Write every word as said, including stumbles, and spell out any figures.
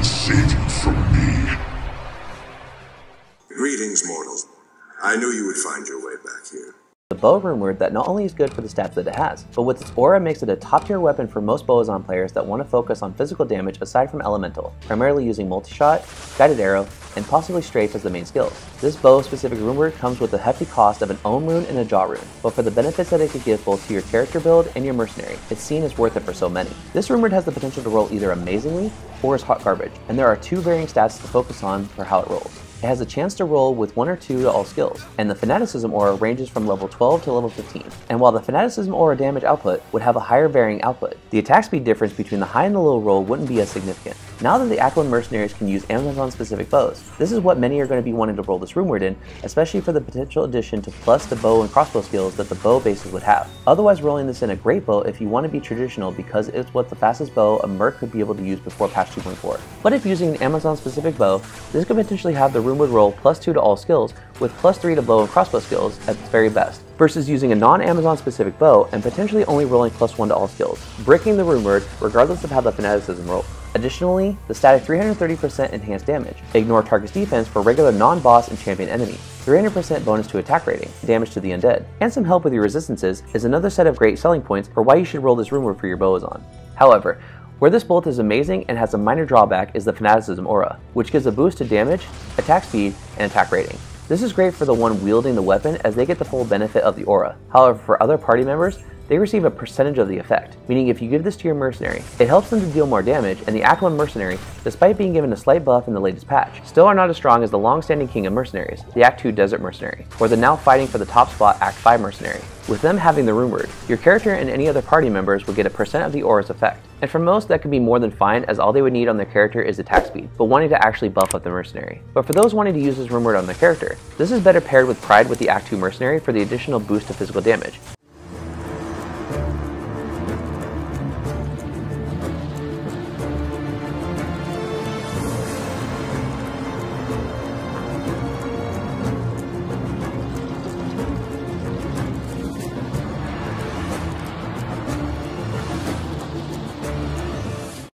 should save you from me. Greetings, mortals. I knew you would find your way back here. The bow rune word that not only is good for the stats that it has, but with its aura makes it a top tier weapon for most Bowazon players that want to focus on physical damage aside from elemental, primarily using multi-shot, guided arrow, and possibly strafe as the main skills. This bow specific rune word comes with the hefty cost of an own rune and a jaw rune, but for the benefits that it could give both to your character build and your mercenary, it's seen as worth it for so many. This rune word has the potential to roll either amazingly or as hot garbage, and there are two varying stats to focus on for how it rolls. It has a chance to roll with one or two to all skills, and the Fanaticism Aura ranges from level twelve to level fifteen. And while the Fanaticism Aura damage output would have a higher varying output, the attack speed difference between the high and the low roll wouldn't be as significant. Now that the Act one Mercenaries can use Amazon specific bows, this is what many are going to be wanting to roll this rune word in, especially for the potential addition to plus the bow and crossbow skills that the bow bases would have. Otherwise rolling this in a great bow if you want to be traditional, because it's what the fastest bow a merc could be able to use before patch two point four. But if using an Amazon specific bow, this could potentially have the rune would roll plus two to all skills, with plus three to bow and crossbow skills at its very best, versus using a non-Amazon specific bow and potentially only rolling plus one to all skills, breaking the rune word regardless of how the Fanaticism rolls. Additionally, the static three hundred thirty percent enhanced damage, ignore target's defense for regular non-boss and champion enemies, three hundred percent bonus to attack rating, damage to the undead, and some help with your resistances is another set of great selling points for why you should roll this rune word for your Bowazon. However, where this bolt is amazing and has a minor drawback is the Fanaticism Aura, which gives a boost to damage, attack speed, and attack rating. This is great for the one wielding the weapon as they get the full benefit of the aura. However, for other party members, they receive a percentage of the effect, meaning if you give this to your mercenary, it helps them to deal more damage, and the Act one Mercenary, despite being given a slight buff in the latest patch, still are not as strong as the long-standing king of mercenaries, the Act two Desert Mercenary, or the now fighting for the top spot Act five Mercenary. With them having the rune word, your character and any other party members will get a percent of the aura's effect, and for most that can be more than fine as all they would need on their character is attack speed, but wanting to actually buff up the mercenary. But for those wanting to use this rune word on their character, this is better paired with Pride with the Act two Mercenary for the additional boost to physical damage.